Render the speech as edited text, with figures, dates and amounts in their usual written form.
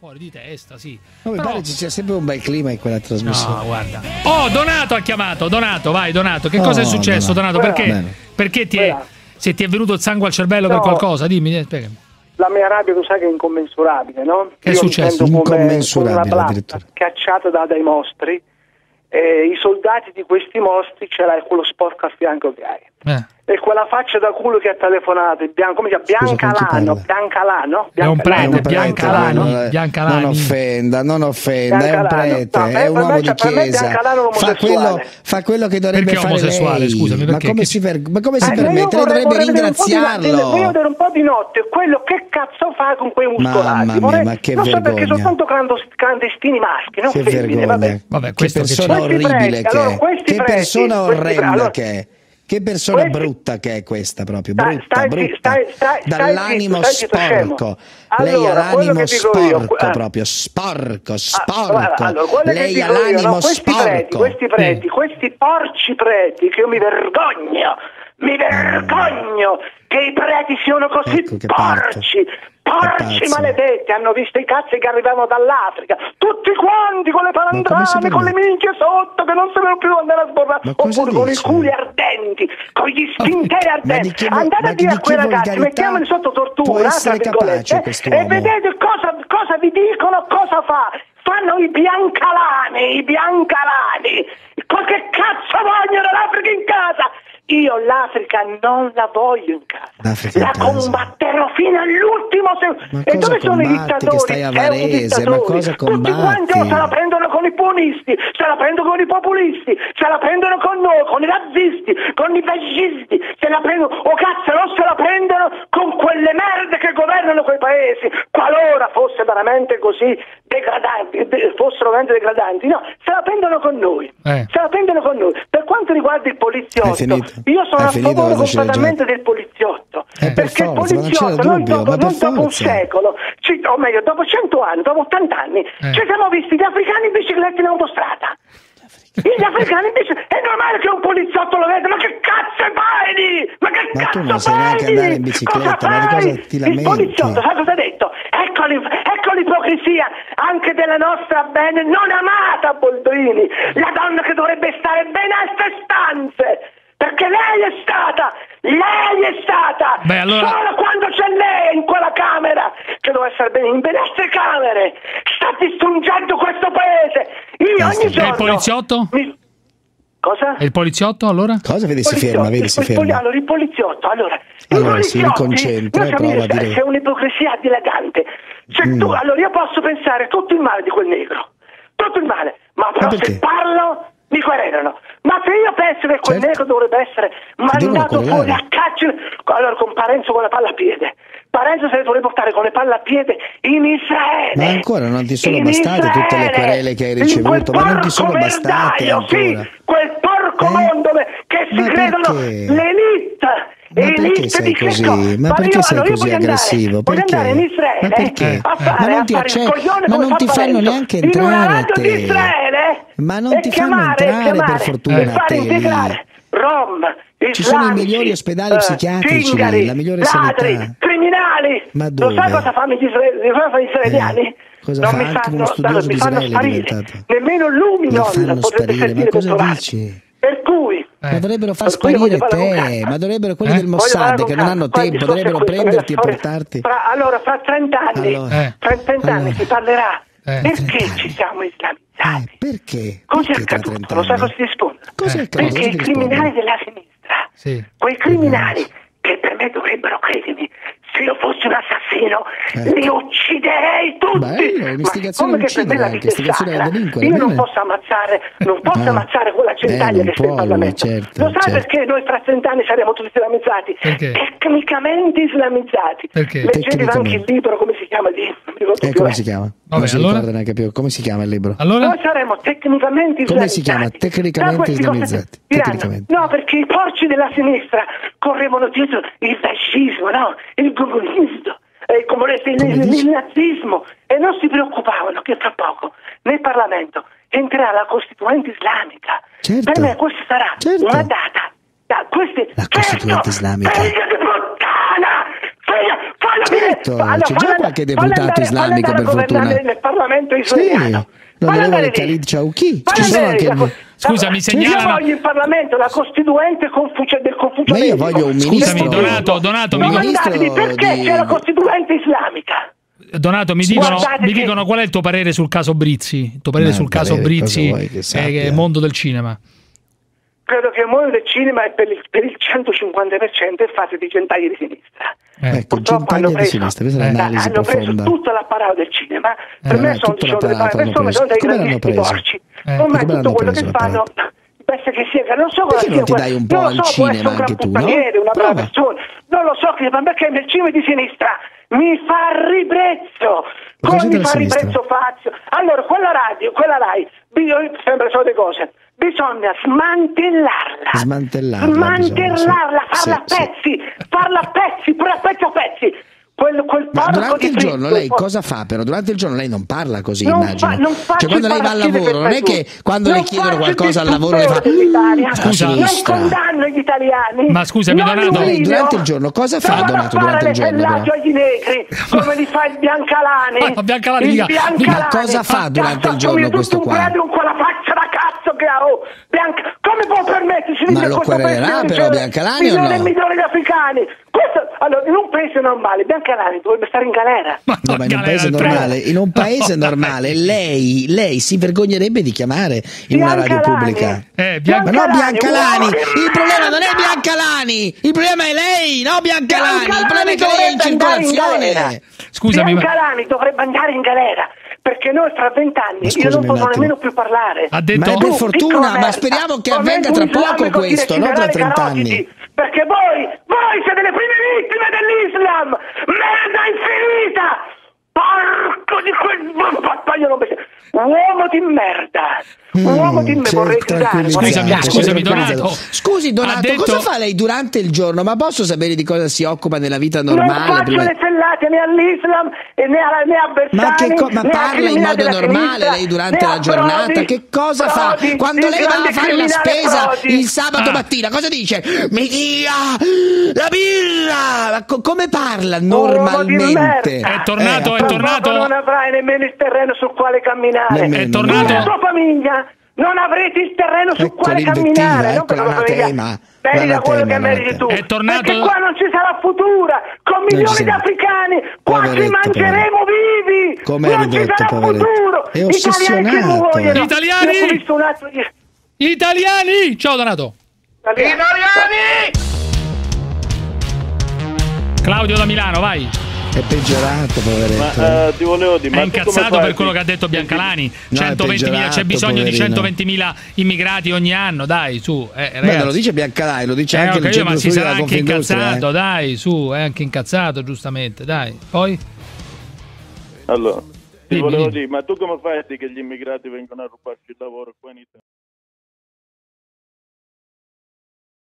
Fuori di testa, sì. No, però... mi pare che c'è sempre un bel clima in quella trasmissione. No, guarda. Oh, Donato ha chiamato. Donato, vai, Donato. Che cosa è successo, Donato? Perché ti è... se ti è venuto il sangue al cervello per qualcosa? Dimmi, spiegami. La mia rabbia, tu sai che è incommensurabile, no? Che è successo? Incommensurabile, addirittura. Cacciata dai mostri. I soldati di questi mostri ce l'hai quello sporco a fianco che hai. E quella faccia da culo che ha telefonato, Biancalano. È un prete, Biancalani. Non offenda, è un prete, è un uomo di chiesa. Fa quello che dovrebbe fare. Perché è omosessuale, scusami, perché? Ma come si permette? Lei dovrebbe ringraziarlo. Io ero un po' di notte, quello che cazzo fa con quei muscolati? Mamma mia, ma che vergogna. Non so perché sono tanto clandestini maschi, non femmine, vabbè. Che persona orribile che è. Che persona orrenda che è. Che persona brutta che è questa, proprio brutta. Dall'animo sporco. Lei ha l'animo sporco, proprio sporco. Lei ha l'animo sporco. Questi preti, questi porci preti, che io mi vergogno. Mi vergogno che i preti siano così porci. Porci maledetti, hanno visto i cazzi che arrivavano dall'Africa, tutti quanti con le palandrane, con le minchie sotto, che non sapevano più andare a sborrare, oppure con i culi ardenti, con gli spinteri ardenti. Andate a dire a quei ragazzi, mettiamoli sotto tortura, tra virgolette, e vedete cosa vi dicono, cosa fa. Fanno i biancalani. Che cazzo vogliono l'Africa in casa? Io l'Africa non la voglio in casa, la combatterò fino all'ultimo secondo. E dove sono i dittatori? Che stai a Varese, ma cosa combatti? Tutti quanti se la prendono con i buonisti, se la prendono con i populisti, se la prendono con noi, con i razzisti, con i fascisti, se la prendono, o cazzo, non se la prendono con quelle merde che governano quei paesi, qualora fosse veramente così degradanti, fossero veramente degradanti, no, se la prendono con noi, se la prendono con noi. Per quanto riguarda il poliziotto, io sono a favore completamente del poliziotto, perché il poliziotto dopo un secolo, o meglio dopo 100 anni, dopo 80 anni, ci siamo visti gli africani in bicicletta in autostrada. Gli africani in bicicletta, è normale che un poliziotto lo veda, ma che cazzo fai lì? Il poliziotto, sai cosa ha detto? Ecco l'ipocrisia anche della nostra non amata Boldrini, la donna che dovrebbe stare bene a ste stanze. Perché lei è stata, beh, allora... solo quando c'è lei in quella camera, che doveva essere in benessere camere, sta distruggendo questo paese. Io ogni giorno... E il poliziotto? Cosa? E il poliziotto allora? Cosa? Vedi, si ferma, vedi, si ferma. Allora, il poliziotto, allora si riconcentra e prova a dire... C'è un'ipocrisia dilagante. Cioè, allora, io posso pensare tutto il male di quel negro, tutto il male, ma però se parlo... mi querelano, ma se io penso che quel negro dovrebbe essere mandato fuori a carcere, allora con Parenzo con la palla a piede, Parenzo se ne dovrebbe portare con le palle a piede in Israele. Ma ancora non ti sono bastate tutte le querele che hai ricevuto, ma non ti sono bastate ancora. Sì, quel porco mondo che si credono l'elite. Ma perché sei così? Ma perché sei così aggressivo? Perché? Ma perché? Ma non ti accettano, ma non ti fanno neanche entrare a te. Ma non ti fanno entrare, per fortuna, a te. Ci sono i migliori ospedali psichiatrici, la migliore sanità. Criminali. Ma dove? Lo sai cosa fanno gli israeliani? Non mi fanno sparire. Nemmeno l'Uminon potrebbe servire per trovarci. Per cui dovrebbero far sparire te, ma dovrebbero quelli del Mossad che non hanno tempo, dovrebbero prenderti e portarti. Allora fra 30 anni, si parlerà. Perché ci siamo islamizzati? Perché? Cos'è accaduto? Lo sai cosa ti rispondo? Perché i criminali della sinistra, quei criminali che per me dovrebbero, credimi, se io fossi un assassino li ucciderei tutti. Ma come che per me la vita è sacra, io non posso ammazzare, quella centaglia che sta in Parlamento, lo sai perché noi fra 30 anni saremo tutti islamizzati? Tecnicamente islamizzati. Leggetevi anche il libro, come si chiama lì? Come si chiama? Non si ricorda neanche più come si chiama il libro. Noi saremo tecnicamente islamizzati. Come si chiama? Tecnicamente islamizzati. No, perché i porci della sinistra correvano dietro il fascismo, no? Il comunismo, il nazismo, e non si preoccupavano che tra poco nel Parlamento entrerà la Costituente islamica. Per me questa sarà una data. La Costituente islamica. Figlia di puttana! Figlia Certo, c'è già qualche deputato islamico, per fortuna, nel Parlamento israeliano. L'onorevole Khalid Chawki. Scusa, mi segnalano oggi in Parlamento la costituente del confucianesimo. Ma io voglio un ministro. Scusami, Donato, mi dicono perché c'è la costituente islamica. Donato, mi dicono qual è il tuo parere sul caso Brizzi? Il tuo parere sul caso Brizzi, mondo del cinema. Credo che il mondo del cinema è per il 150% in fase di gentaglia di sinistra. Ecco, gentaglia di sinistra, questa è l'analisi profonda. Hanno preso tutta la parola del cinema, per me sono dei grandi porci. Ormai tutto quello che fanno, pensa che sia, non so cosa sia, non lo so, può essere un gran puttaniere, una brava persona, non lo so, ma perché nel cinema di sinistra mi fa ribrezzo, come mi fa ribrezzo Fazio. Allora, quella radio, quella Rai, sempre so le cose. Bisogna smantellarla, farla a pezzi, pezzi. Durante il giorno lei cosa fa però? Durante il giorno lei non parla così, immagino. Cioè quando lei va al lavoro, non è che quando le chiedono qualcosa al lavoro le fa... Scusa, non condanno gli italiani. Ma scusami, Donato, lei durante il giorno cosa fa, Donato, durante il giorno? Non fare agli negri, come li fa il Biancalani. Ma cosa fa durante il giorno questo qua? Con la faccia da cazzo che ha, come può permettersi di dire questo? Ma lo quererà però Biancalani o no? Milioni di africani. Allora, in un paese normale Biancalani dovrebbe stare in galera. Ma no, ma in un paese normale, lei si vergognerebbe di chiamare in una radio pubblica. Ma no, Biancalani, il problema non è Biancalani, il problema è lei, no Biancalani, il problema è che lei è in circolazione. Scusami, Biancalani dovrebbe andare in galera. Perché noi tra 20 anni io non posso nemmeno più parlare. Ha detto, ma è per fortuna, ma speriamo che avvenga tra poco questo, non tra 30 anni. Perché voi siete le prime vittime dell'Islam! Merda infinita! Porco di quel... Uomo di merda! Uomo di me, vorrei chiudere. Scusami Donato. Scusi Donato, cosa fa lei durante il giorno? Ma posso sapere di cosa si occupa nella vita normale? Non faccio le fellate né all'Islam né a Bersani. Ma parla in modo normale lei durante la giornata? Che cosa fa? Quando lei va a fare la spesa il sabato mattina, cosa dice? Mi dia la birra! Ma come parla normalmente? È tornato. Non avrai nemmeno il terreno sul quale camminare. È tornato. La tua famiglia. Non avrete il terreno su quale camminare, non da quello che meriti tu. Perché qua non ci sarà futura, con milioni di africani, qua ci mangeremo vivi. Non ci sarà futuro. È ossessionato. Italiani! Ciao Donato. Italiani! Claudio da Milano, vai. È peggiorato, poveretto. Ma, ti volevo dire, è incazzato per quello che ha detto Biancalani. No, 120.000, c'è bisogno di 120.000 immigrati ogni anno, dai, su. Beh, non lo dice Biancalani, lo dice anche il centro studio della Confindustria. Ma si sarà anche incazzato, dai, su, è anche incazzato, giustamente, dai. Poi? Allora, ti volevo dire, ma tu come fai a dire che gli immigrati vengono a rubarci il lavoro qua in Italia?